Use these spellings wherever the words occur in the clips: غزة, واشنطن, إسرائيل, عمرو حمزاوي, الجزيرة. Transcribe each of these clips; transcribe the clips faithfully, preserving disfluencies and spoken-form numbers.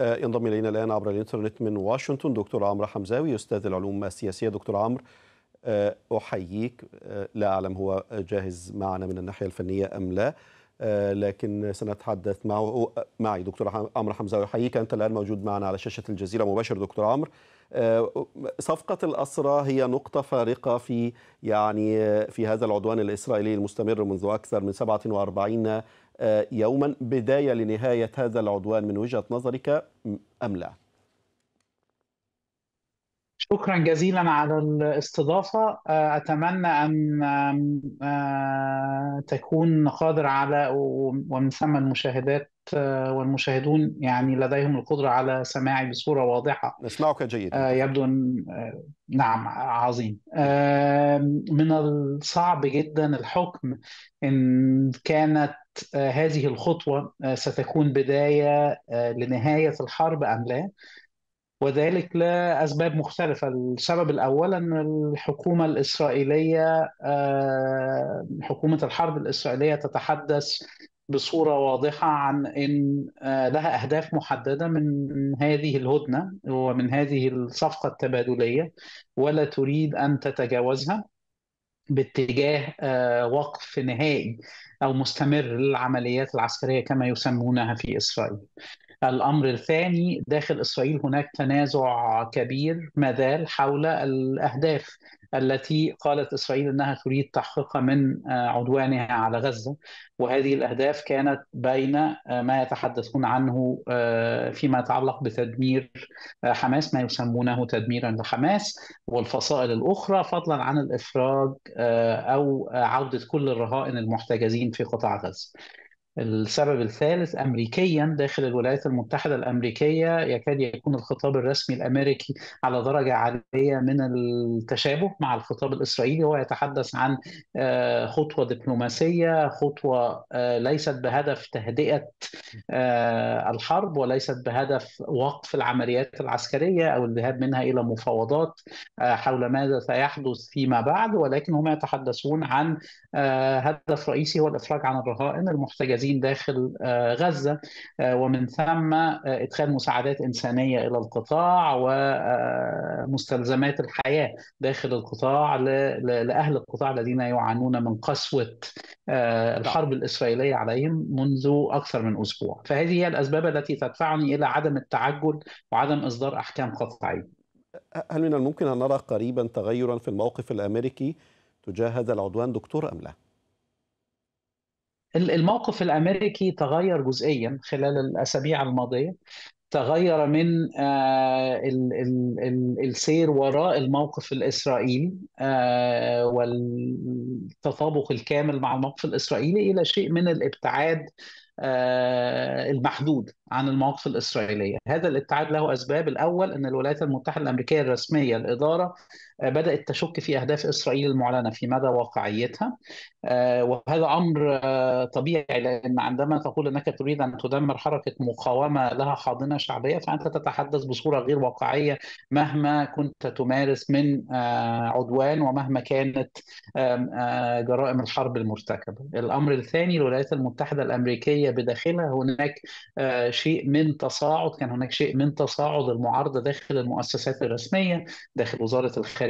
ينضم الينا الان عبر الانترنت من واشنطن دكتور عمرو حمزاوي استاذ العلوم السياسيه. دكتور عمرو احييك، لا اعلم هو جاهز معنا من الناحيه الفنيه ام لا، لكن سنتحدث معه معي دكتور عمرو حمزاوي. احييك، انت الان موجود معنا على شاشه الجزيره مباشر. دكتور عمرو، صفقه الأسرى هي نقطه فارقه في يعني في هذا العدوان الاسرائيلي المستمر منذ اكثر من سبعة وأربعين يوما، بداية لنهاية هذا العدوان من وجهة نظرك أم لا؟ شكرا جزيلا على الاستضافة. أتمنى أن تكون قادر على ومن ثم المشاهدات والمشاهدون يعني لديهم القدرة على سماعي بصورة واضحة. نسمعك جيدا. يبدو أن نعم عظيم. من الصعب جدا الحكم إن كانت هذه الخطوة ستكون بداية لنهاية الحرب أم لا، وذلك لأسباب مختلفة. السبب الأول أن الحكومة الإسرائيلية حكومة الحرب الإسرائيلية تتحدث بصورة واضحة عن أن لها أهداف محددة من هذه الهدنة ومن هذه الصفقة التبادلية، ولا تريد أن تتجاوزها باتجاه وقف نهائي أو مستمر للعمليات العسكرية كما يسمونها في إسرائيل. الأمر الثاني، داخل إسرائيل هناك تنازع كبير ما زال حول الأهداف التي قالت إسرائيل أنها تريد تحقيقها من عدوانها على غزة، وهذه الأهداف كانت بين ما يتحدثون عنه فيما يتعلق بتدمير حماس ما يسمونه تدميرا لحماس والفصائل الأخرى، فضلا عن الإفراج أو عودة كل الرهائن المحتجزين في قطاع غزة. السبب الثالث، أمريكيا داخل الولايات المتحدة الأمريكية يكاد يكون الخطاب الرسمي الأمريكي على درجة عالية من التشابه مع الخطاب الإسرائيلي، هو يتحدث عن خطوة دبلوماسية، خطوة ليست بهدف تهدئة الحرب وليست بهدف وقف العمليات العسكرية أو الذهاب منها إلى مفاوضات حول ماذا سيحدث فيما بعد، ولكن هم يتحدثون عن هدف رئيسي هو الإفراج عن الرهائن المحتجزين داخل غزة، ومن ثم إدخال مساعدات إنسانية إلى القطاع ومستلزمات الحياة داخل القطاع لأهل القطاع الذين يعانون من قسوة الحرب الإسرائيلية عليهم منذ أكثر من أسبوع. فهذه هي الأسباب التي تدفعني إلى عدم التعجل وعدم إصدار أحكام قطعية. هل من الممكن أن نرى قريبا تغيرا في الموقف الأمريكي تجاه هذا العدوان دكتور أم لا؟ الموقف الأمريكي تغير جزئيا خلال الأسابيع الماضية، تغير من السير وراء الموقف الإسرائيلي والتطابق الكامل مع الموقف الإسرائيلي إلى شيء من الابتعاد المحدود عن المواقف الإسرائيلية. هذا الابتعاد له أسباب. الأول أن الولايات المتحدة الأمريكية الرسمية الإدارة بدأت تشك في أهداف إسرائيل المعلنة في مدى واقعيتها، وهذا أمر طبيعي، لأن عندما تقول أنك تريد أن تدمر حركة مقاومة لها حاضنة شعبية فأنت تتحدث بصورة غير واقعية مهما كنت تمارس من عدوان ومهما كانت جرائم الحرب المرتكبة. الأمر الثاني، الولايات المتحدة الأمريكية بداخلها هناك شيء من تصاعد، كان هناك شيء من تصاعد المعارضة داخل المؤسسات الرسمية، داخل وزارة الخارجية،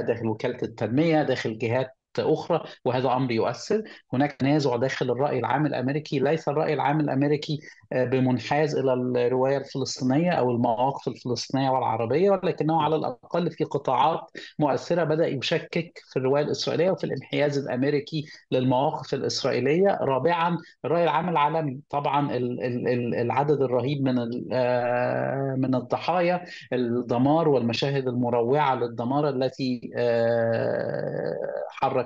داخل وكالة التنمية، داخل جهات أخرى، وهذا أمر يؤثر. هناك تنازع داخل الرأي العام الأمريكي، ليس الرأي العام الأمريكي بمنحاز إلى الرواية الفلسطينية أو المواقف الفلسطينية والعربية، ولكنه على الأقل في قطاعات مؤثرة بدأ يشكك في الرواية الإسرائيلية وفي الانحياز الأمريكي للمواقف الإسرائيلية. رابعا، الرأي العام العالمي، طبعا العدد الرهيب من من الضحايا، الدمار والمشاهد المروعة للدمار التي حرك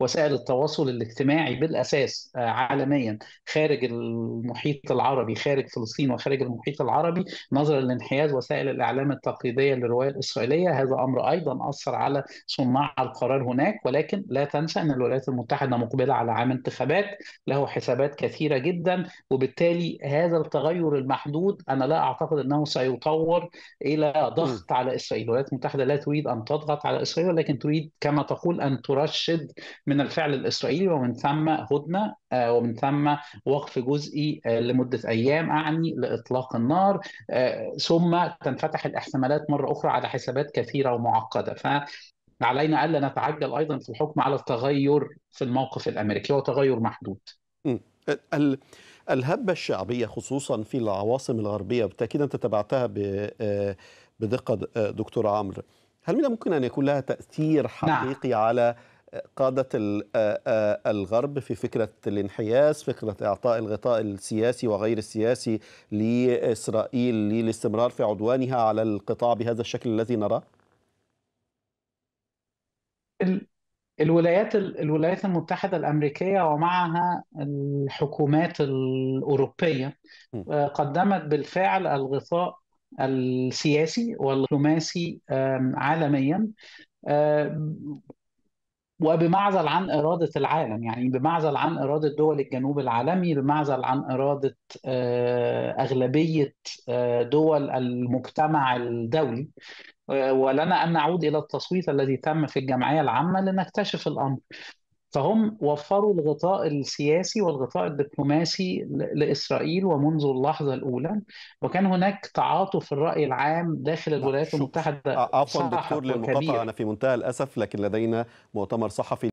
وسائل التواصل الاجتماعي بالأساس عالميا خارج المحيط العربي، خارج فلسطين وخارج المحيط العربي، نظرا لانحياز وسائل الإعلام التقليدية للرواية الإسرائيلية. هذا أمر أيضا أثر على صناع القرار هناك. ولكن لا تنسى أن الولايات المتحدة مقبلة على عام انتخابات له حسابات كثيرة جدا، وبالتالي هذا التغير المحدود أنا لا أعتقد أنه سيطور إلى ضغط على إسرائيل. الولايات المتحدة لا تريد أن تضغط على إسرائيل، ولكن تريد كما تقول أن ترش الشد من الفعل الإسرائيلي، ومن ثم هدنة، ومن ثم وقف جزئي لمدة أيام أعني لإطلاق النار، ثم تنفتح الاحتمالات مرة أخرى على حسابات كثيرة ومعقدة. ف علينا ألا نتعجل أيضا في الحكم على التغير في الموقف الأمريكي، هو تغير محدود. الهبة الشعبية خصوصا في العواصم الغربية، بالتأكيد أنت تبعتها بدقة دكتور عمرو، هل من ممكن أن يكون لها تأثير حقيقي نعم. على قادة الغرب في فكرة الانحياز، فكرة إعطاء الغطاء السياسي وغير السياسي لإسرائيل للاستمرار في عدوانها على القطاع بهذا الشكل الذي نراه؟ الولايات الولايات المتحدة الأمريكية ومعها الحكومات الأوروبية قدمت بالفعل الغطاء السياسي والدبلوماسي عالميا وبمعزل عن إرادة العالم، يعني بمعزل عن إرادة دول الجنوب العالمي، بمعزل عن إرادة أغلبية دول المجتمع الدولي. ولنا أن نعود إلى التصويت الذي تم في الجمعية العامة لنكتشف الأمر. فهم وفروا الغطاء السياسي والغطاء الدبلوماسي لإسرائيل ومنذ اللحظة الأولى، وكان هناك تعاطف الرأي العام داخل الولايات المتحدة. عفوا دكتور للمقاطعة، أنا في منتهى الأسف لكن لدينا مؤتمر صحفي